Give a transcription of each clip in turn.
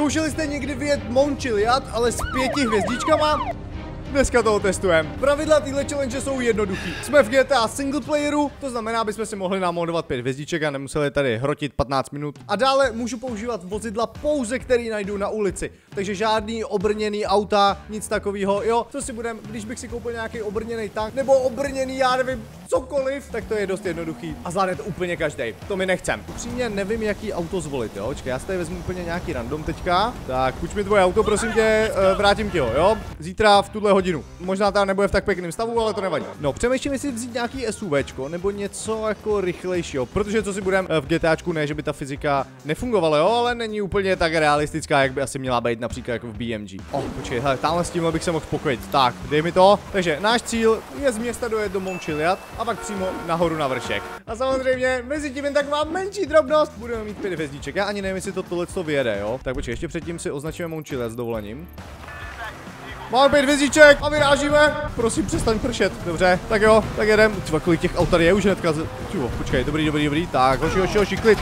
Zkoušeli jste někdy vyjet Mount Chiliad, ale s 5 hvězdičkama? Dneska to otestujeme. Pravidla téhle challenge jsou jednoduchý. Jsme v GTA single playeru, to znamená, abychom si mohli namodovat 5 hvězdiček a nemuseli tady hrotit 15 minut. A dále můžu používat vozidla pouze, který najdu na ulici. Takže žádný obrněný auta, nic takového. Jo, co si budem, když bych si koupil nějaký obrněný tank nebo obrněný, já nevím, cokoliv, tak to je dost jednoduchý. A zvládne to úplně každý. To mi nechcem. Upřímně nevím, jaký auto zvolit, jo. Počkej, já si tady vezmu úplně nějaký random teďka. Tak, půjč mi tvoje auto, prosím tě, vrátím ti ho, jo. Zítra v tuhle hodinu. Možná ta nebude v tak pěkném stavu, ale to nevadí. No, přemýšlím, jestli vzít nějaký SUVčko nebo něco jako rychlejšího, protože co si budem v GTAčku, ne, že by ta fyzika nefungovala, jo, ale není úplně tak realistická, jak by asi měla být například jako v BMG. Oh, počkej, hele, tamhle s tímhle bych se mohl spokojit. Tak, dej mi to. Takže náš cíl je z města dojet do Mount Chiliad a pak přímo nahoru na vršek. A samozřejmě mezi tím jen taková menší drobnost, budeme mít 5 hvězdiček. Já ani nevím, jestli to tohle co vyjede, jo. Tak počkej, ještě předtím si označíme Mount Chiliad s dovolením. Máme 5 hvězdiček a vyrážíme. Prosím, přestaň pršet. Dobře, tak jo, tak jedem. Tyva, kolik těch aut tady je už hnedka. Tyvo, počkej, dobrý. Tak, hoši, klid.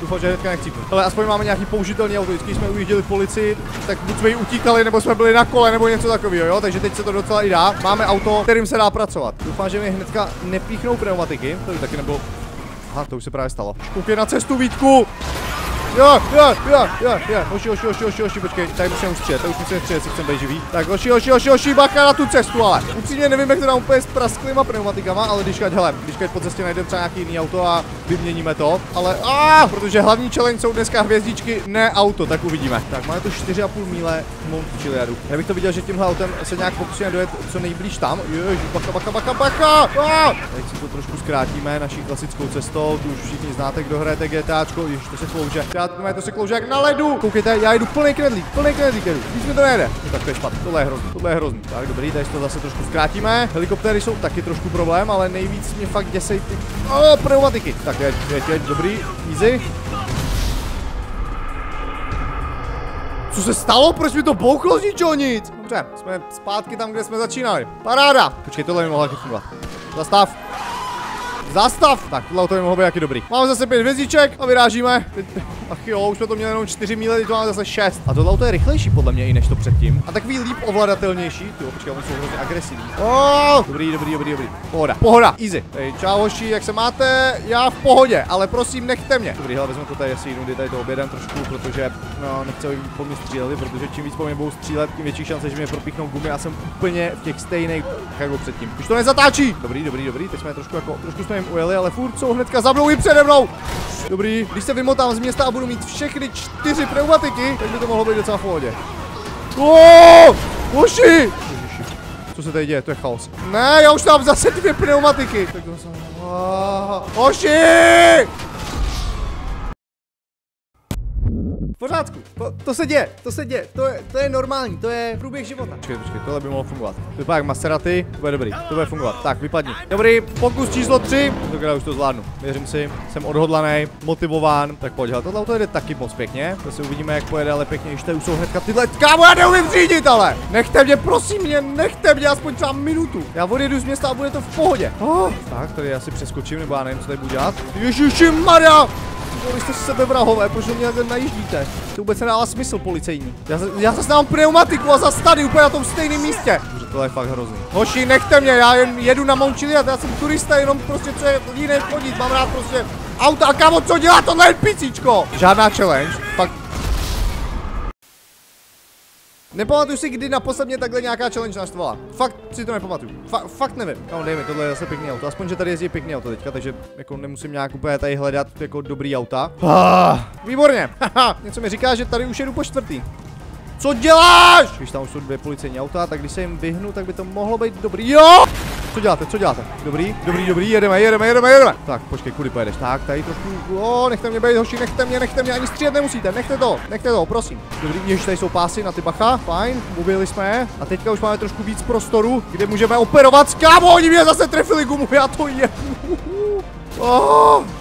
Doufám, že hnedka nechcípnu. Ale aspoň máme nějaký použitelný auto. Vždycky jsme ujížděli policii, tak buď jsme ji utíkali, nebo jsme byli na kole, nebo něco takového, jo. Takže teď se to docela i dá. Máme auto, kterým se dá pracovat. Doufám, že mi hnedka nepíchnou pneumatiky. To by taky nebylo. Aha, to už se právě stalo. Koukej na cestu, Vítku. Jo. Oši, počkej, tady musím střílet, to už musím střílet, jestli chcem být živý. Tak oši, bacha na tu cestu, ale upřímně nevím, jak to dám úplně s prasklýma pneumatikama, ale když po cestě najdeme třeba nějaký jiný auto a vyměníme to, ale protože hlavní challenge jsou dneska hvězdičky, ne auto, tak uvidíme. Tak máme tu 4,5 míle Mount Chiliadu. Já bych to viděl, že tímhle autem se nějak pokusíme dojet co nejblíž tam. Ježi, bacha. Teď si to trošku zkrátíme naší klasickou cestou, tu už všichni znáte, kdo hrajete GTAčko, ještě se klouže. To se klouže jak na ledu. Koukejte, já jdu plný knedlík jedu. Víc mi to nejde. No, tak to je špatně, tohle je hrozný. Tak dobrý, tady to zase trošku zkrátíme. Helikoptéry jsou taky trošku problém, ale nejvíc mě fakt děsej ty pneumatiky. Tak jeď, dobrý, easy. Co se stalo? Proč mi to bouchlo z ničeho nic? Dobře, jsme zpátky tam, kde jsme začínali. Paráda. Počkej, tohle mi mohla fungovat. Zastav! Tak, tohle auto by mohlo být jaký dobrý. Máme zase 5 hvězdiček a vyrážíme. Ach jo, už jsme to měli jenom 4 míle, teď to máme zase 6. A tohle auto je rychlejší podle mě i než to předtím. A takový líp ovladatelnější. Jo, počkej, oni jsou hrozně agresivní. Dobrý. Pohoda. Easy. Hej, čau hoši, jak se máte? Já v pohodě, ale prosím, nechte mě. Dobrý, hele, vezmu to tady asi jinudy, tady to obědám trošku, protože no, nechci, aby po mě stříleli, protože čím víc po mě budou střílet, tím větší šance, že mě propíchnou gumy a jsem úplně v těch stejných jako předtím. Už to nezatáčí. Dobrý. Teď jsme trošku jim ujeli, ale furt jsou hnedka za mnou i přede mnou. Dobrý, když se vymotám z města a budu mít všechny 4 pneumatiky, tak by to mohlo být docela v pohodě. Oši! Co se tady děje? To je chaos. Ne, já už tam zase 2 pneumatiky. Tak to zase... Oši! V pořádku, to se děje, to je normální, to je průběh života. Počkej, tohle by mohlo fungovat. Vypadá jak Maserati, to bude dobrý, to bude fungovat. Tak, vypadni. Dobrý, pokus číslo 3. Tentokrát už to zvládnu. Věřím si, jsem odhodlaný, motivován. Tak pojď, ale tohle auto jde taky moc pěkně. To si uvidíme, jak pojede, ale pěkně, ještě už jsou hnedka tyhle. Kámo, já neumím řídit, ale! Nechte mě, prosím, aspoň třeba minutu. Já odjedu z města a bude to v pohodě. Tak, tady asi přeskočím, nebo já nevím, co tady budu dělat. Ježišimarja! Vy jste sebevrahové, protože mě takhle najíždíte. To vůbec nedává smysl policejní. Já zase mám pneumatiku a zase tady úplně na tom stejném místě. Bože, tohle je fakt hrozný. Hoši, nechte mě, já jen jedu na Mount Chiliad, já jsem turista, jenom prostě co je jiné chodit, mám rád prostě auta a kámo, co dělá tohle jen picíčko? Žádná challenge, pak... Nepamatuju si, kdy naposled mě takhle nějaká challenge naštvala. Fakt si to nepamatuju. Fakt nevím. Kámo, dej mi, tohle je zase pěkný auto. Aspoň, že tady jezdí pěkný auto teďka, takže jako nemusím nějak úplně tady hledat jako dobrý auta. Výborně. Něco mi říká, že tady už jedu po 4. Co děláš? Když tam už jsou 2 policejní auta, tak když se jim vyhnu, tak by to mohlo být dobrý. Jo! Co děláte? Dobrý, jedeme. Tak, počkej, kudy pojedeš? Tak, tady trošku. Nechte mě být, hoši, nechte mě, ani střílet nemusíte, nechte to, prosím. Dobrý, ježiš, tady jsou pásy na ty bacha, fajn, ubili jsme je. A teďka už máme trošku víc prostoru, kde můžeme operovat. Kámo, oni mě zase trefili gumu, já to je.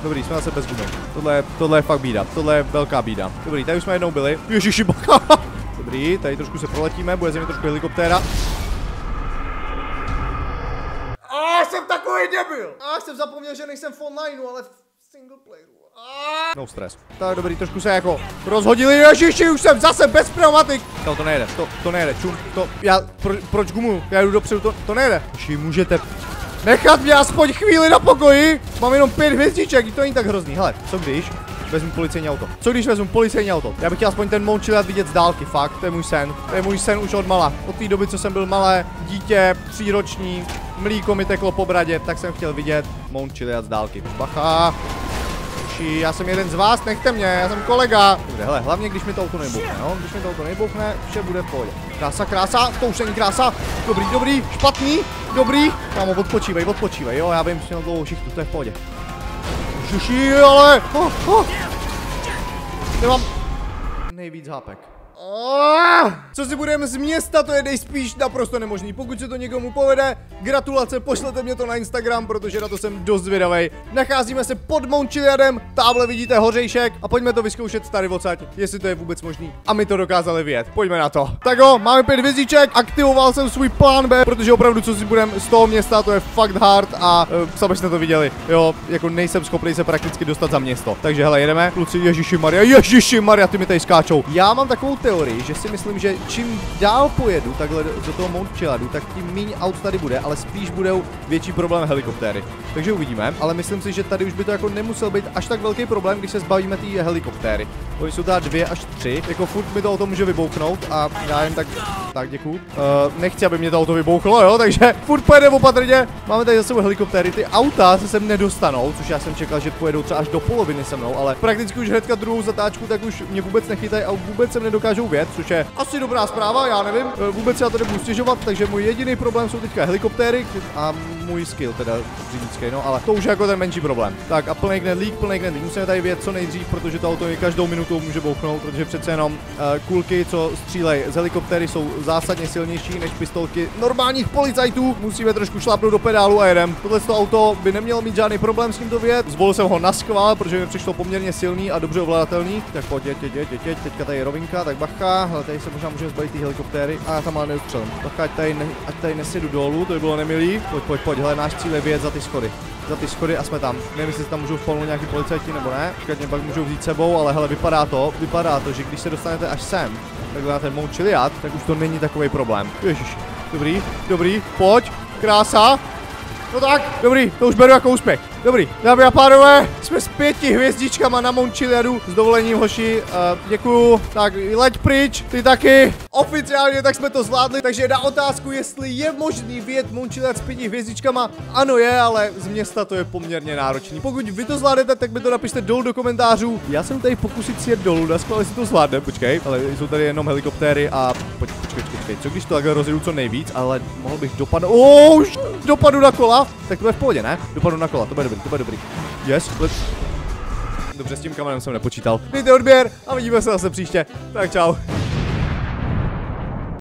Dobrý, jsme zase bez gumy. Tohle je fakt bída, tohle je velká bída. Dobrý, tady už jsme jednou byli. Ježiši, bacha. Dobrý, tady trošku se proletíme, bude ze mě trošku helikoptéra. Já jsem takový debil! Já jsem zapomněl, že nejsem v online, ale v single playeru. No stres. Tak dobrý, trošku se jako rozhodili, ježiši, už jsem zase bez pneumatik. No, to nejde, to nejde, čum, to, já, proč gumu, já jdu dopředu, to nejde. Ježiši, můžete nechat mě aspoň chvíli na pokoji, mám jenom 5 hvězdiček, to není tak hrozný, hele, co když vezmu policejní auto, já bych chtěl aspoň ten Mount Chiliad vidět z dálky, fakt, to je můj sen už od mala, od té doby, co jsem byl malé dítě, 3roční, mlíko mi teklo po bradě, tak jsem chtěl vidět Mount Chiliad z dálky, bacha. Já jsem jeden z vás, nechte mě, já jsem kolega. Hele, hlavně když mi to auto nebuchne, no, když mi to auto nebuchne, vše bude v pohodě. Krása, krása, to už není krása, dobrý, dobrý, špatný, dobrý. Kámo, odpočívej, odpočívej, jo, já vím, že měl dlouhou šichtu, to je v pohodě. Žuší, ale, nemám nejvíc hápek. Co si budeme z města, to je nejspíš naprosto nemožný. Pokud se to někomu povede, gratulace, pošlete mě to na Instagram, protože na to jsem dost zvědavej. Nacházíme se pod Mount Chiliadem, tamhle vidíte hořejšek a pojďme to vyzkoušet tady odsaď, jestli to je vůbec možný. A my to dokázali vyjet, pojďme na to. Tak jo, máme 5 hvězdiček, aktivoval jsem svůj plán B, protože opravdu co si budeme z toho města, to je fakt hard a sami jste to viděli. Jo, jako nejsem schopný se prakticky dostat za město. Takže hele, jedeme. Kluci, ježiši Maria, ty mi tady skáčou. Já mám takovou teorii, že si myslím, že čím dál pojedu takhle do toho Mount Chiliadu, tak tím míň aut tady bude, ale spíš budou větší problém helikoptéry. Takže uvidíme, ale myslím si, že tady už by to jako nemusel být až tak velký problém, když se zbavíme té helikoptéry. Oni jsou tady 2 až 3, jako furt mi to auto může vybouknout a já jen tak, děkuju. Nechci, aby mě to auto vybouchlo, jo, takže furt pojedeme opatrně. Máme tady zase helikoptéry, ty auta se sem nedostanou, což já jsem čekal, že pojedou třeba až do poloviny se mnou, ale prakticky už hnedka druhou zatáčku, tak už mě vůbec nechytají a vůbec sem nedokážu věc, což je asi dobrá zpráva, já nevím, vůbec já to nebudu stěžovat, takže můj jediný problém jsou teďka helikoptéry a můj skill, teda řidičský, no, ale to už je jako ten menší problém. Tak a plný knedlík, musíme tady vědět co nejdřív, protože to auto je každou minutu může bouchnout, protože přece jenom kulky, co střílejí z helikoptéry, jsou zásadně silnější než pistolky normálních policajtů. Musíme trošku šlápnout do pedálu a jedem. Tohle auto by nemělo mít žádný problém s tím to vědět. Zvolil jsem ho na schvál, protože mi přišlo poměrně silný a dobře ovladatelný. Tak pojď, teďka tady je rovinka, tak ale tady se možná můžeme zbavit ty helikoptéry a já tam ale neustřelím. Tak ať tady nesjedu dolů, to by bylo nemilý. Pojď, hele, náš cíl je vyjet za ty schody. A jsme tam. Nevím, jestli tam můžou spolnout nějaký policajti nebo ne. Škatně pak můžou vzít sebou, ale hele, vypadá to, že když se dostanete až sem, takhle na ten Mount Chiliad, tak už to není takový problém. Ježiš, dobrý, dobrý, pojď, krása. No tak, dobrý, to už beru jako úspěch. Dobrý, dámy a pánové, jsme s 5 hvězdičkama na Mount Chiliadu, s dovolením hoši, děkuju, tak leď pryč, ty taky, oficiálně tak jsme to zvládli, takže na otázku, jestli je možný vyjet Mount Chiliad s 5 hvězdičkama, ano je, ale z města to je poměrně náročný. Pokud vy to zvládnete, tak mi to napište dolů do komentářů, já jsem tady pokusit si jet dolů, ale si to zvládne, počkej, ale jsou tady jenom helikoptéry a počkej, co když to takhle rozjedu co nejvíc, ale mohl bych dopadnout, už dopadu na kola, tak to bude v pohodě, ne? Dopadu na kola, to bude dobrý. Yes, dobře, s tím kamenem jsem nepočítal. Dejte odběr a vidíme se zase příště. Tak čau.